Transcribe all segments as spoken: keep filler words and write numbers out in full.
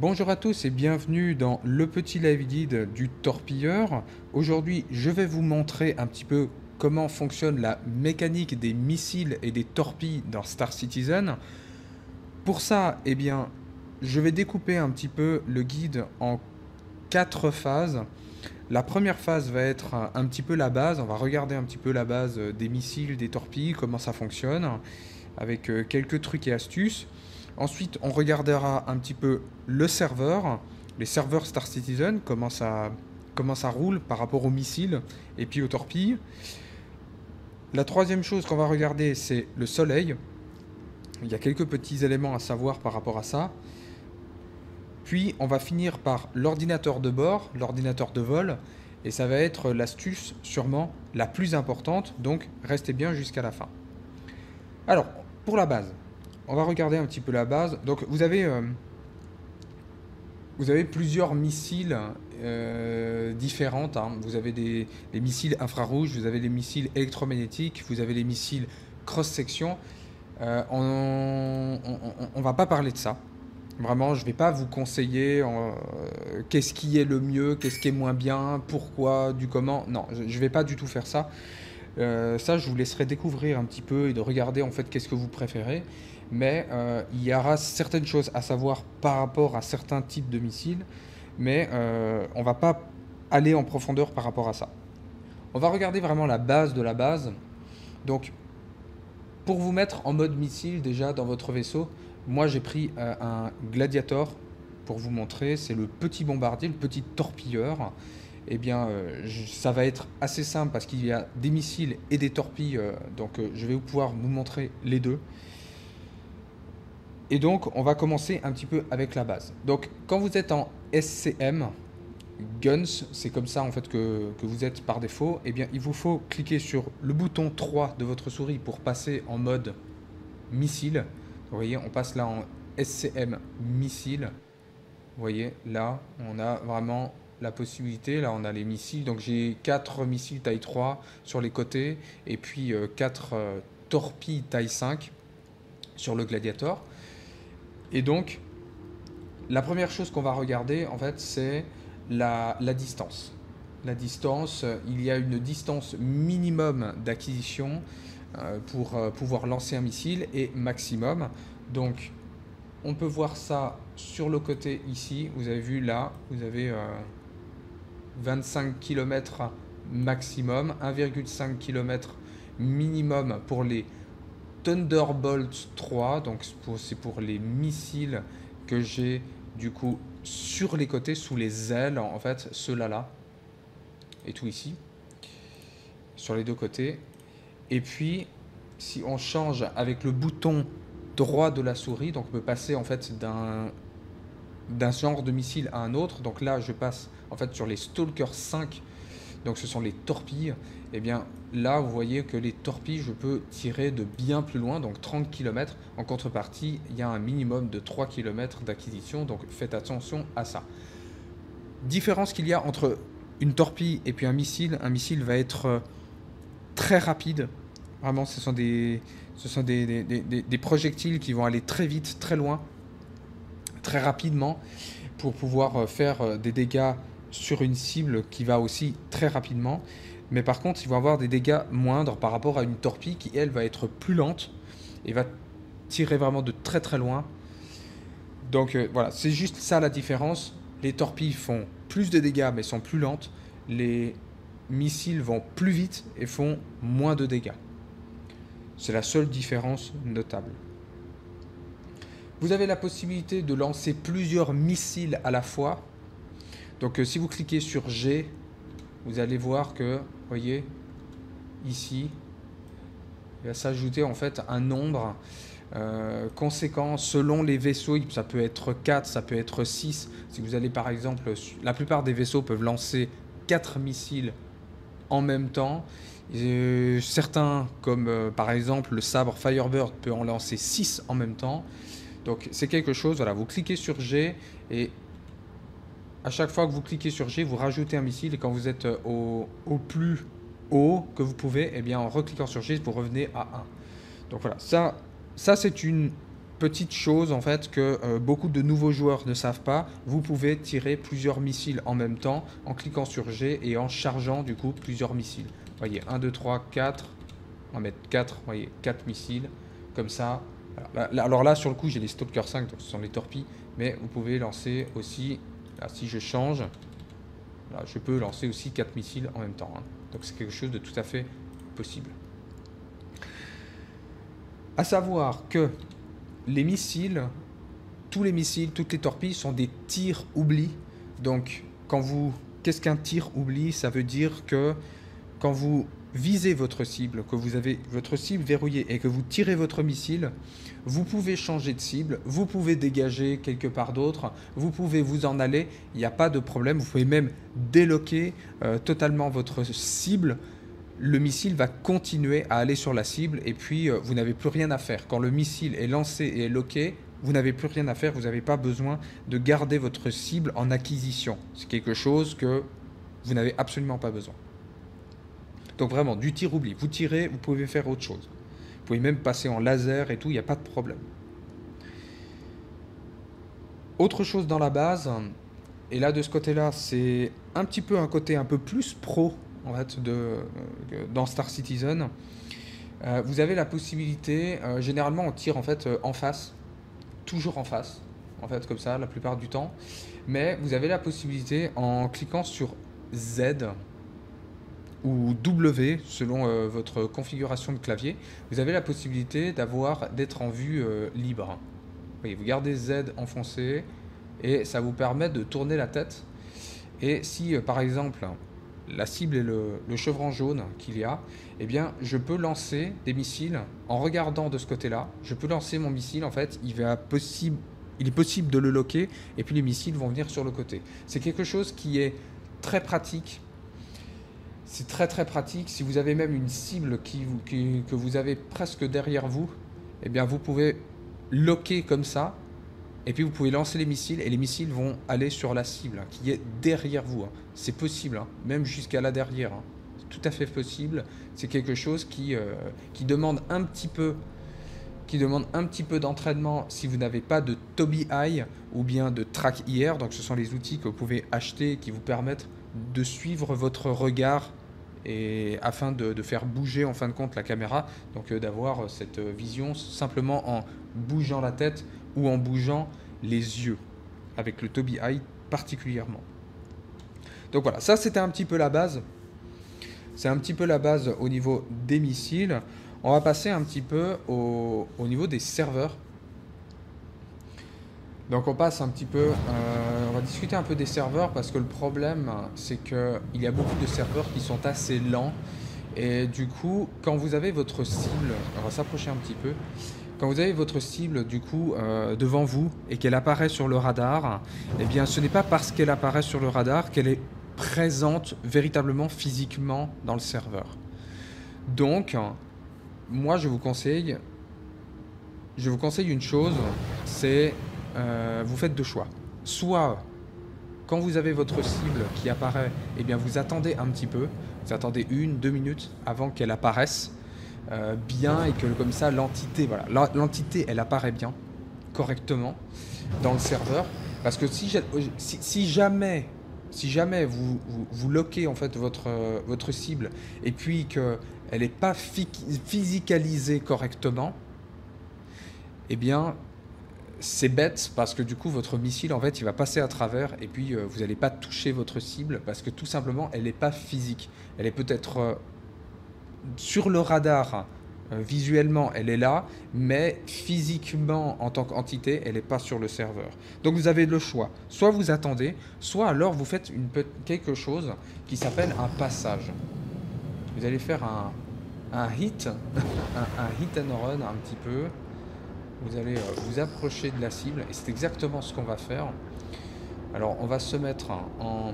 Bonjour à tous et bienvenue dans le petit live guide du torpilleur. Aujourd'hui, je vais vous montrer un petit peu comment fonctionne la mécanique des missiles et des torpilles dans Star Citizen. Pour ça, eh bien, je vais découper un petit peu le guide en quatre phases. La première phase va être un petit peu la base. On va regarder un petit peu la base des missiles, des torpilles, comment ça fonctionne, avec quelques trucs et astuces. Ensuite, on regardera un petit peu le serveur, les serveurs Star Citizen, comment ça, comment ça roule par rapport aux missiles et puis aux torpilles. La troisième chose qu'on va regarder, c'est le soleil. Il y a quelques petits éléments à savoir par rapport à ça. Puis, on va finir par l'ordinateur de bord, l'ordinateur de vol. Et ça va être l'astuce sûrement la plus importante. Donc, restez bien jusqu'à la fin. Alors, pour la base. On va regarder un petit peu la base. Donc vous avez, euh, vous avez plusieurs missiles euh, différents. Hein. Vous avez des, des missiles infrarouges, vous avez des missiles électromagnétiques, vous avez des missiles cross-section. Euh, on ne va pas parler de ça. Vraiment, je ne vais pas vous conseiller euh, qu'est-ce qui est le mieux, qu'est-ce qui est moins bien, pourquoi, du comment. Non, je ne vais pas du tout faire ça. Euh, ça, je vous laisserai découvrir un petit peu et de regarder en fait qu'est-ce que vous préférez. Mais euh, il y aura certaines choses à savoir par rapport à certains types de missiles, mais euh, on ne va pas aller en profondeur par rapport à ça. On va regarder vraiment la base de la base. Donc, pour vous mettre en mode missile déjà dans votre vaisseau, moi j'ai pris euh, un Gladiator pour vous montrer. C'est le petit bombardier, le petit torpilleur. Eh bien, euh, je, ça va être assez simple parce qu'il y a des missiles et des torpilles. Euh, donc, euh, je vais pouvoir vous montrer les deux. Et donc, on va commencer un petit peu avec la base. Donc, quand vous êtes en S C M, Guns, c'est comme ça en fait que, que vous êtes par défaut. Eh bien, il vous faut cliquer sur le bouton trois de votre souris pour passer en mode missile. Vous voyez, on passe là en S C M missile. Vous voyez, là, on a vraiment la possibilité, là on a les missiles, donc j'ai quatre missiles taille trois sur les côtés et puis quatre euh, torpilles taille cinq sur le Gladiator. Et donc la première chose qu'on va regarder en fait c'est la, la distance. La distance, il y a une distance minimum d'acquisition euh, pour euh, pouvoir lancer un missile et maximum. Donc on peut voir ça sur le côté ici, vous avez vu là, vous avez euh, vingt-cinq kilomètres maximum, un virgule cinq kilomètre minimum pour les Thunderbolts trois, donc c'est pour les missiles que j'ai du coup sur les côtés, sous les ailes en fait, ceux-là là, et tout ici, sur les deux côtés. Et puis si on change avec le bouton droit de la souris, donc on peut passer en fait d'un d'un genre de missile à un autre. Donc là je passe en fait sur les Stalker cinq, donc ce sont les torpilles. Et bien là vous voyez que les torpilles je peux tirer de bien plus loin, donc trente kilomètres. En contrepartie il y a un minimum de trois kilomètres d'acquisition, donc faites attention à ça. Différence qu'il y a entre une torpille et puis un missile, un missile va être très rapide. Vraiment ce sont des, ce sont des, des, des, des projectiles qui vont aller très vite, très loin, très rapidement, pour pouvoir faire des dégâts sur une cible qui va aussi très rapidement. Mais par contre, ils vont avoir des dégâts moindres par rapport à une torpille qui, elle, va être plus lente et va tirer vraiment de très très loin. Donc euh, voilà, c'est juste ça la différence. Les torpilles font plus de dégâts mais sont plus lentes. Les missiles vont plus vite et font moins de dégâts. C'est la seule différence notable. Vous avez la possibilité de lancer plusieurs missiles à la fois. Donc euh, si vous cliquez sur G, vous allez voir que, vous voyez, ici, il va s'ajouter en fait un nombre euh, conséquent selon les vaisseaux. Ça peut être quatre, ça peut être six. Si vous allez par exemple, la plupart des vaisseaux peuvent lancer quatre missiles en même temps. Et certains, comme euh, par exemple le sabre Firebird, peut en lancer six en même temps. Donc c'est quelque chose, voilà, vous cliquez sur G et à chaque fois que vous cliquez sur G, vous rajoutez un missile. Et quand vous êtes au, au plus haut que vous pouvez, eh bien en recliquant sur G, vous revenez à un. Donc voilà, ça, ça c'est une petite chose en fait que euh, beaucoup de nouveaux joueurs ne savent pas, vous pouvez tirer plusieurs missiles en même temps en cliquant sur G et en chargeant du coup plusieurs missiles. Voyez, un, deux, trois, quatre, on va mettre quatre, voyez, quatre missiles, comme ça. Alors là, alors là sur le coup j'ai les Stalker cinq, donc ce sont les Torpilles, mais vous pouvez lancer aussi, là, si je change, là, je peux lancer aussi quatre missiles en même temps. Hein. Donc c'est quelque chose de tout à fait possible. À savoir que les missiles, tous les missiles, toutes les torpilles sont des tirs oubli. Donc, quand vous, qu'est-ce qu'un tir oubli? Ça veut dire que quand vous visez votre cible, que vous avez votre cible verrouillée et que vous tirez votre missile, vous pouvez changer de cible, vous pouvez dégager quelque part d'autre, vous pouvez vous en aller, il n'y a pas de problème. Vous pouvez même déloquer euh, totalement votre cible. Le missile va continuer à aller sur la cible et puis euh, vous n'avez plus rien à faire. Quand le missile est lancé et est loqué, vous n'avez plus rien à faire, vous n'avez pas besoin de garder votre cible en acquisition. C'est quelque chose que vous n'avez absolument pas besoin. Donc vraiment, du tir oubli. Vous tirez, vous pouvez faire autre chose. Vous pouvez même passer en laser et tout, il n'y a pas de problème. Autre chose dans la base, et là de ce côté-là, c'est un petit peu un côté un peu plus pro, en fait, de, euh, dans Star Citizen, euh, vous avez la possibilité, euh, généralement on tire en fait euh, en face, toujours en face, en fait comme ça la plupart du temps, mais vous avez la possibilité en cliquant sur Z ou W selon euh, votre configuration de clavier, vous avez la possibilité d'avoir, d'être en vue euh, libre. Vous voyez, vous gardez Z enfoncé et ça vous permet de tourner la tête, et si euh, par exemple la cible est le, le chevron jaune qu'il y a, eh bien je peux lancer des missiles en regardant de ce côté-là. Je peux lancer mon missile, en fait, il, va possible, il est possible de le loquer et puis les missiles vont venir sur le côté. C'est quelque chose qui est très pratique. C'est très très pratique. Si vous avez même une cible qui vous, qui, que vous avez presque derrière vous, eh bien vous pouvez loquer comme ça. Et puis vous pouvez lancer les missiles et les missiles vont aller sur la cible hein, qui est derrière vous. Hein. C'est possible, hein, même jusqu'à la derrière. Hein. C'est tout à fait possible. C'est quelque chose qui, euh, qui demande un petit peu, qui demande un petit peu d'entraînement si vous n'avez pas de Tobii Eye ou bien de Track I R. Donc ce sont les outils que vous pouvez acheter qui vous permettent de suivre votre regard et afin de, de faire bouger en fin de compte la caméra. Donc euh, d'avoir cette vision simplement en bougeant la tête ou en bougeant les yeux, avec le Tobii Eye particulièrement. Donc voilà, ça c'était un petit peu la base. C'est un petit peu la base au niveau des missiles. On va passer un petit peu au, au niveau des serveurs. Donc on passe un petit peu, euh, on va discuter un peu des serveurs, parce que le problème, c'est qu'il y a beaucoup de serveurs qui sont assez lents. Et du coup, quand vous avez votre cible, on va s'approcher un petit peu. Quand vous avez votre cible du coup euh, devant vous et qu'elle apparaît sur le radar, eh bien ce n'est pas parce qu'elle apparaît sur le radar qu'elle est présente véritablement physiquement dans le serveur. Donc moi je vous conseille, je vous conseille une chose, c'est euh, vous faites deux choix. Soit quand vous avez votre cible qui apparaît, eh bien vous attendez un petit peu, vous attendez une, deux minutes avant qu'elle apparaisse. Euh, bien et que comme ça l'entité voilà l'entité elle apparaît bien correctement dans le serveur, parce que si, si, si jamais si jamais vous, vous, vous loquez en fait votre, euh, votre cible et puis qu'elle n'est pas physicalisée correctement, eh bien c'est bête, parce que du coup votre missile en fait il va passer à travers et puis euh, vous n'allez pas toucher votre cible parce que tout simplement elle n'est pas physique, elle est peut-être euh, sur le radar, euh, visuellement, elle est là, mais physiquement, en tant qu'entité, elle n'est pas sur le serveur. Donc vous avez le choix. Soit vous attendez, soit alors vous faites une, quelque chose qui s'appelle un passage. Vous allez faire un, un hit, un, un hit and run un petit peu. Vous allez euh, vous approcher de la cible et c'est exactement ce qu'on va faire. Alors on va se mettre en,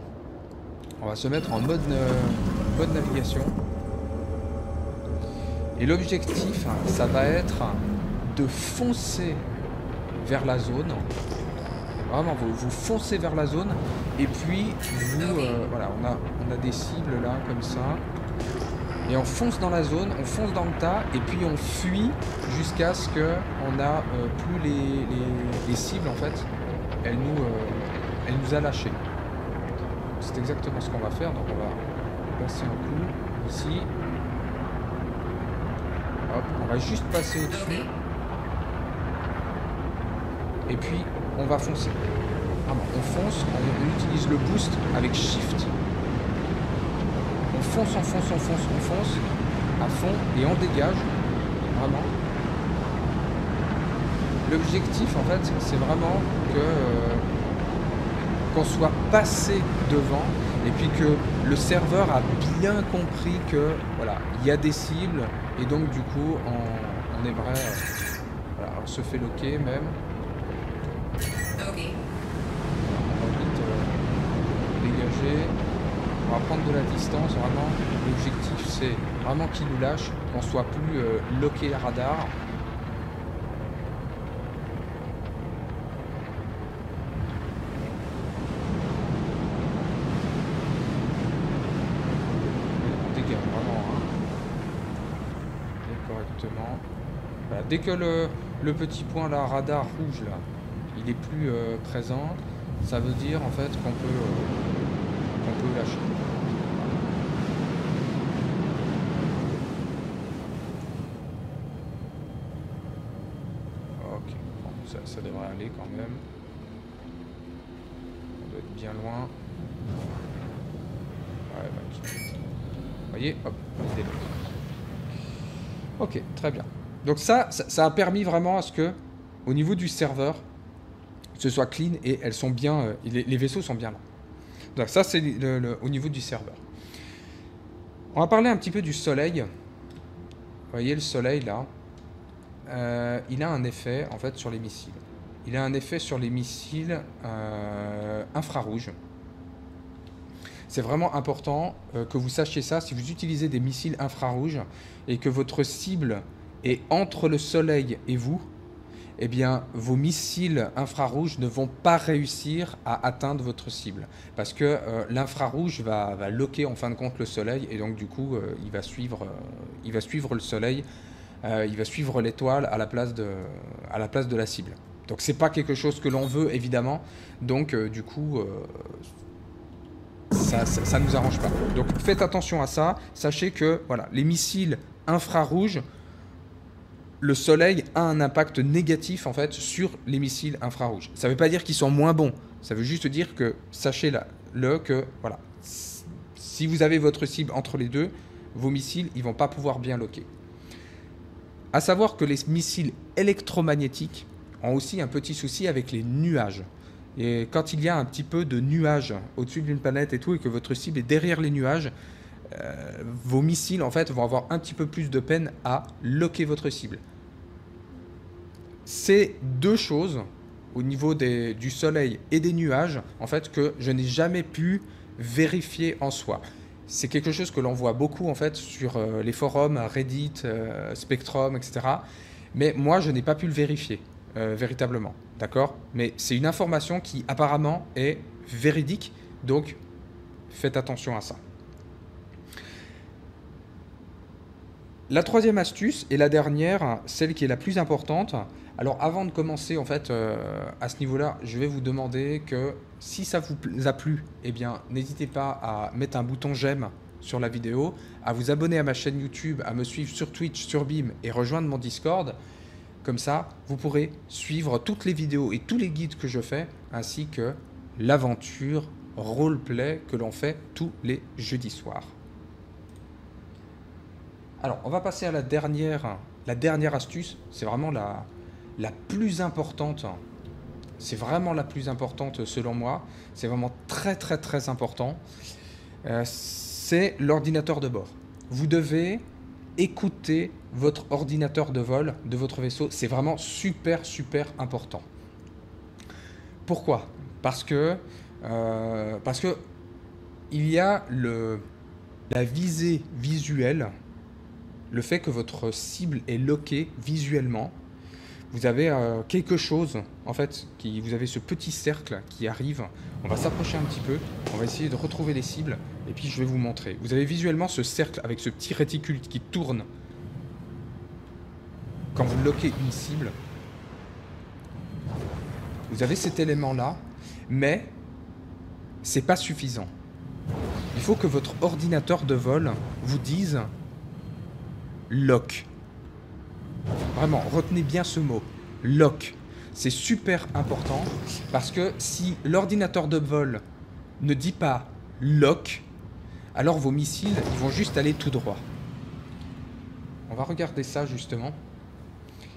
on va se mettre en mode, euh, mode navigation. Et l'objectif, ça va être de foncer vers la zone. Vraiment, vous, vous foncez vers la zone. Et puis, vous... Euh, voilà, on a, on a des cibles là, comme ça. et on fonce dans la zone, on fonce dans le tas et puis on fuit jusqu'à ce qu'on a euh, plus les, les, les cibles en fait, elles nous, euh, elles nous a lâchés. C'est exactement ce qu'on va faire, donc on va passer un coup ici. Hop, on va juste passer au-dessus. Et puis on va foncer. Ah bon, on fonce, on, on utilise le boost avec Shift. On fonce, on fonce, on fonce, on fonce à fond et on dégage. Vraiment. L'objectif en fait, c'est vraiment que euh, qu'on soit passé devant et puis que le serveur a bien compris que voilà, il y a des cibles et donc du coup on, on est vrai. Euh, voilà, on se fait loquer même. On va prendre de la distance, vraiment l'objectif c'est vraiment qu'il nous lâche, qu'on soit plus euh, loqué à radar. On dégage vraiment, hein. Et correctement. Voilà, dès que le, le petit point là, radar rouge là, il est plus euh, présent, ça veut dire en fait qu'on peut... Euh, on peut lâcher. Ok, bon, ça, ça devrait aller quand même. On doit être bien loin. Ouais, bah, okay. Vous voyez, hop, on débloque. Ok, très bien. Donc ça, ça, ça a permis vraiment à ce que, au niveau du serveur, ce soit clean et elles sont bien, euh, les, les vaisseaux sont bien là. Donc ça, c'est le, le, au niveau du serveur. On va parler un petit peu du soleil. Vous voyez le soleil là, euh, il a un effet en fait sur les missiles. Il a un effet sur les missiles euh, infrarouges. C'est vraiment important euh, que vous sachiez ça. Si vous utilisez des missiles infrarouges et que votre cible est entre le soleil et vous, eh bien, vos missiles infrarouges ne vont pas réussir à atteindre votre cible. Parce que euh, l'infrarouge va, va loquer en fin de compte le soleil, et donc du coup, euh, il, va suivre, euh, il va suivre le soleil, euh, il va suivre l'étoile à la place de, à la place de la cible. Donc c'est pas quelque chose que l'on veut, évidemment. Donc euh, du coup, euh, ça, ça, ça nous arrange pas. Donc faites attention à ça. Sachez que voilà, les missiles infrarouges, le soleil a un impact négatif en fait sur les missiles infrarouges. Ça ne veut pas dire qu'ils sont moins bons. Ça veut juste dire que sachez-le que voilà, si vous avez votre cible entre les deux, vos missiles ils vont pas pouvoir bien loquer. À savoir que les missiles électromagnétiques ont aussi un petit souci avec les nuages. Et quand il y a un petit peu de nuages au-dessus d'une planète et tout et que votre cible est derrière les nuages, Euh, vos missiles en fait vont avoir un petit peu plus de peine à loquer votre cible. C'est deux choses au niveau des, du soleil et des nuages en fait que je n'ai jamais pu vérifier en soi. C'est quelque chose que l'on voit beaucoup en fait sur euh, les forums, Reddit, euh, Spectrum, et cetera. Mais moi je n'ai pas pu le vérifier euh, véritablement, d'accord? Mais c'est une information qui apparemment est véridique, donc faites attention à ça. La troisième astuce et la dernière, celle qui est la plus importante. Alors avant de commencer en fait euh, à ce niveau-là, je vais vous demander que si ça vous a plu, eh bien n'hésitez pas à mettre un bouton j'aime sur la vidéo, à vous abonner à ma chaîne YouTube, à me suivre sur Twitch, sur Beam et rejoindre mon Discord. Comme ça, vous pourrez suivre toutes les vidéos et tous les guides que je fais, ainsi que l'aventure roleplay que l'on fait tous les jeudis soirs. Alors, on va passer à la dernière, la dernière astuce. C'est vraiment la, la plus importante. C'est vraiment la plus importante selon moi. C'est vraiment très, très, très important. Euh, c'est l'ordinateur de bord. Vous devez écouter votre ordinateur de vol de votre vaisseau. C'est vraiment super, super important. Pourquoi? Parce que, euh, parce que il y a le, la visée visuelle. Le fait que votre cible est loquée visuellement, vous avez euh, quelque chose, en fait, qui, vous avez ce petit cercle qui arrive. On va s'approcher un petit peu, on va essayer de retrouver les cibles. Et puis je vais vous montrer. Vous avez visuellement ce cercle avec ce petit réticule qui tourne quand vous loquez une cible. Vous avez cet élément-là, mais c'est pas suffisant. Il faut que votre ordinateur de vol vous dise « lock ». Vraiment, retenez bien ce mot « lock ». C'est super important parce que si l'ordinateur de vol ne dit pas « lock », alors vos missiles ils vont juste aller tout droit. On va regarder ça justement.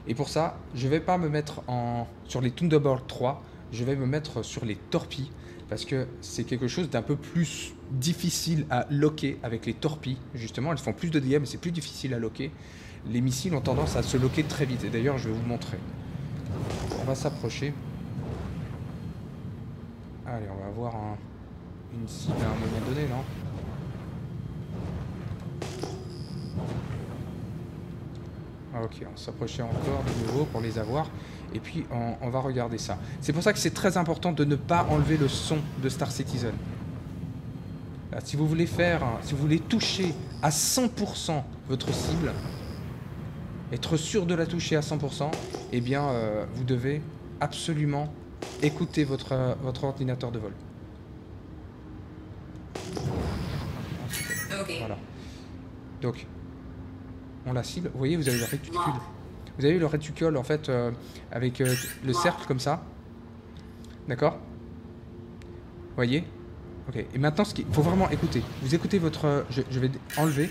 Et pour ça, je vais pas me mettre en... sur les Thunderbolt trois, je vais me mettre sur les torpilles, parce que c'est quelque chose d'un peu plus difficile à loquer avec les torpilles. Justement, elles font plus de dégâts, mais c'est plus difficile à loquer. Les missiles ont tendance à se loquer très vite, et d'ailleurs, je vais vous montrer. On va s'approcher. Allez, on va avoir un... une cible à un moment donné, non ? Ok, on s'approchait encore de nouveau pour les avoir. Et puis, on, on va regarder ça. C'est pour ça que c'est très important de ne pas enlever le son de Star Citizen. Là, si vous voulez faire, si vous voulez toucher à cent pour cent votre cible, être sûr de la toucher à cent pour cent, eh bien, euh, vous devez absolument écouter votre, euh, votre ordinateur de vol. Voilà. Donc... on la cible. Vous voyez, vous avez le réticule. Vous avez le réticule, en fait, euh, avec euh, le cercle, comme ça. D'accord? Vous voyez? Ok. Et maintenant, ce qu'il faut vraiment écouter. Vous écoutez votre... Euh, je, je vais enlever.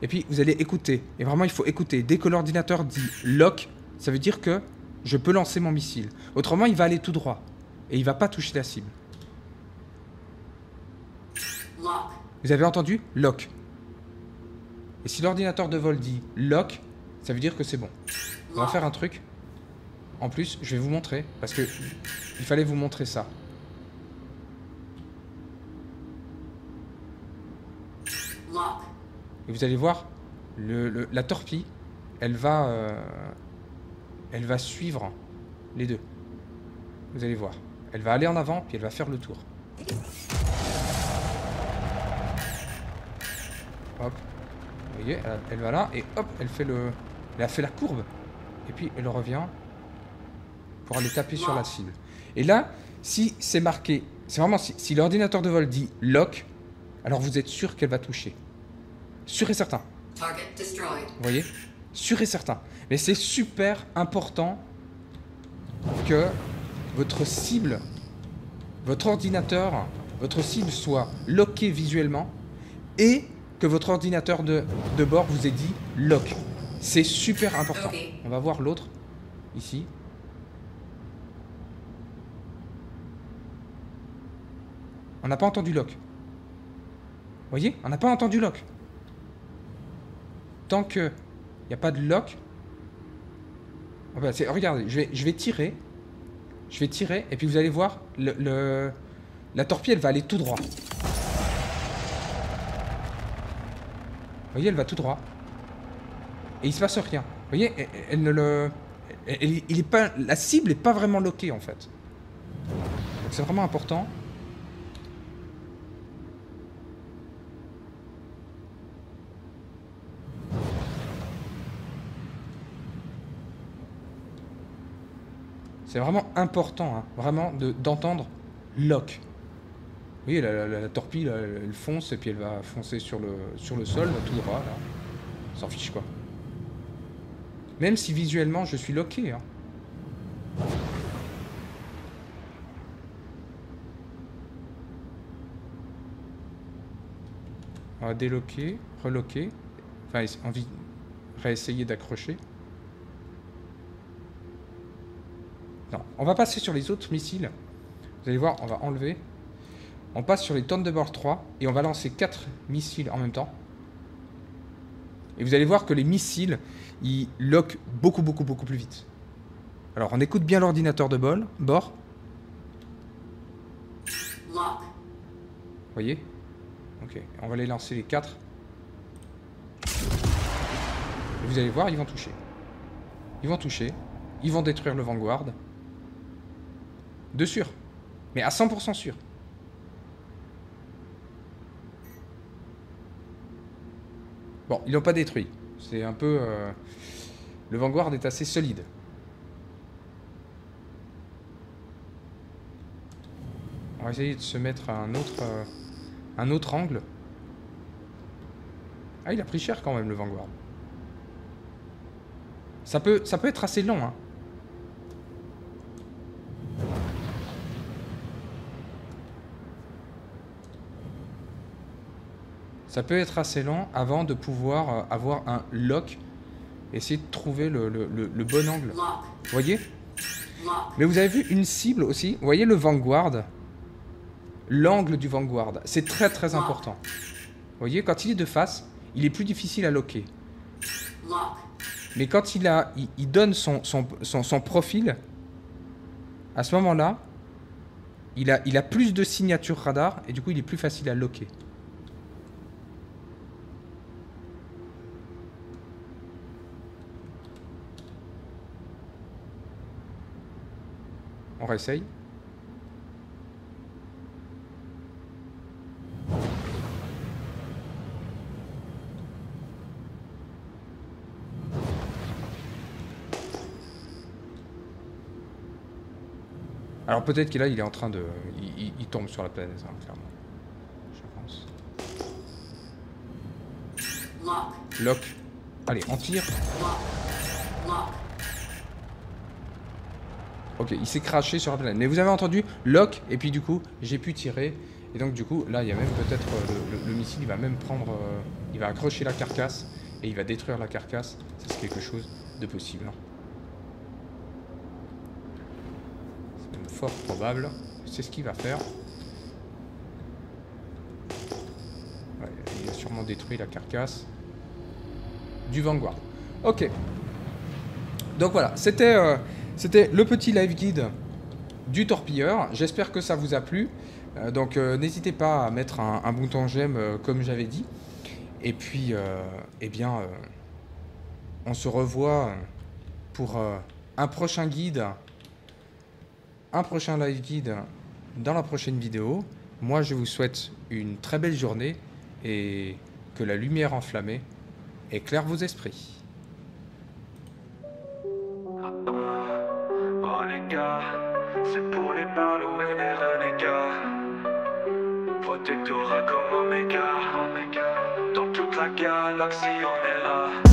Et puis, vous allez écouter. Et vraiment, il faut écouter. Dès que l'ordinateur dit « lock », ça veut dire que je peux lancer mon missile. Autrement, il va aller tout droit. Et il va pas toucher la cible. Vous avez entendu? Lock. Et si l'ordinateur de vol dit « lock », ça veut dire que c'est bon. On va faire un truc. En plus, je vais vous montrer, parce que il fallait vous montrer ça. Et vous allez voir, le, le, la torpille, elle va, euh, elle va suivre les deux. Vous allez voir. Elle va aller en avant, puis elle va faire le tour. Hop. Vous voyez, elle, elle va là et hop, elle fait le, elle a fait la courbe. Et puis, elle revient pour aller taper sur la cible. Et là, si c'est marqué, c'est vraiment si, si l'ordinateur de vol dit « lock », alors vous êtes sûr qu'elle va toucher. Sûr et certain. Vous voyez? Sûr et certain. Mais c'est super important que votre cible, votre ordinateur, votre cible soit lockée visuellement et... que votre ordinateur de, de bord vous ait dit « lock ». C'est super important. Okay. On va voir l'autre, ici. On n'a pas entendu « lock ». Vous voyez? On n'a pas entendu « lock ». Tant qu'il n'y a pas de « lock », regardez, je vais, je vais tirer. Je vais tirer, et puis vous allez voir, le, le, la torpille, elle va aller tout droit. Vous voyez, elle va tout droit. Et il se passe rien. Vous voyez, elle, elle ne le... Elle, il est pas, la cible n'est pas vraiment loquée, en fait. Donc c'est vraiment important. C'est vraiment important, hein, vraiment, d'entendre de, lock. Vous voyez, la, la, la torpille, elle, elle fonce et puis elle va foncer sur le, sur le sol, là, tout droit, là. On s'en fiche, quoi. Même si visuellement, je suis loqué, hein. On va déloquer, reloquer. Enfin, on va réessayer d'accrocher. Non, on va passer sur les autres missiles. Vous allez voir, on va enlever... On passe sur les Thunderbolt trois et on va lancer quatre missiles en même temps. Et vous allez voir que les missiles, ils lockent beaucoup, beaucoup, beaucoup plus vite. Alors, on écoute bien l'ordinateur de bord. Lock. Vous voyez? Ok, on va les lancer les quatre. Et vous allez voir, ils vont toucher. Ils vont toucher. Ils vont détruire le Vanguard. De sûr. Mais à cent pour cent sûr. Bon, ils l'ont pas détruit. C'est un peu... Euh... Le Vanguard est assez solide. On va essayer de se mettre à un autre, euh... un autre angle. Ah, il a pris cher quand même, le Vanguard. Ça peut, ça peut être assez long, hein. Ça peut être assez long avant de pouvoir avoir un lock. Essayer de trouver le, le, le, le bon angle. Vous voyez? Mais vous avez vu une cible aussi? Vous voyez le Vanguard? L'angle du Vanguard. C'est très très important. Vous voyez, quand il est de face, il est plus difficile à locker. Mais quand il, a, il, il donne son, son, son, son profil, à ce moment-là, il a, il a plus de signatures radar et du coup, il est plus facile à locker. On réessaye. Alors peut-être qu'il est en train de... Il, il, il tombe sur la planète, hein, clairement. Je pense. Lock. Lock. Allez, on tire. Lock. Lock. Ok, il s'est craché sur la planète. Mais vous avez entendu lock, et puis du coup, j'ai pu tirer. Et donc du coup, là, il y a même peut-être... Le, le, le missile, il va même prendre... Euh, il va accrocher la carcasse, et il va détruire la carcasse. Ça, c'est quelque chose de possible. C'est même fort probable. C'est ce qu'il va faire. Ouais, il a sûrement détruit la carcasse du Vanguard. Ok. Donc voilà, c'était... Euh, C'était le petit live guide du torpilleur. J'espère que ça vous a plu. Euh, donc euh, n'hésitez pas à mettre un, un bouton j'aime euh, comme j'avais dit. Et puis, euh, eh bien, euh, on se revoit pour euh, un prochain guide, un prochain live guide dans la prochaine vidéo. Moi, je vous souhaite une très belle journée et que la lumière enflammée éclaire vos esprits. C'est pour les ballots et les renégats. Protectorat comme Omega. Dans toute la galaxie on est là.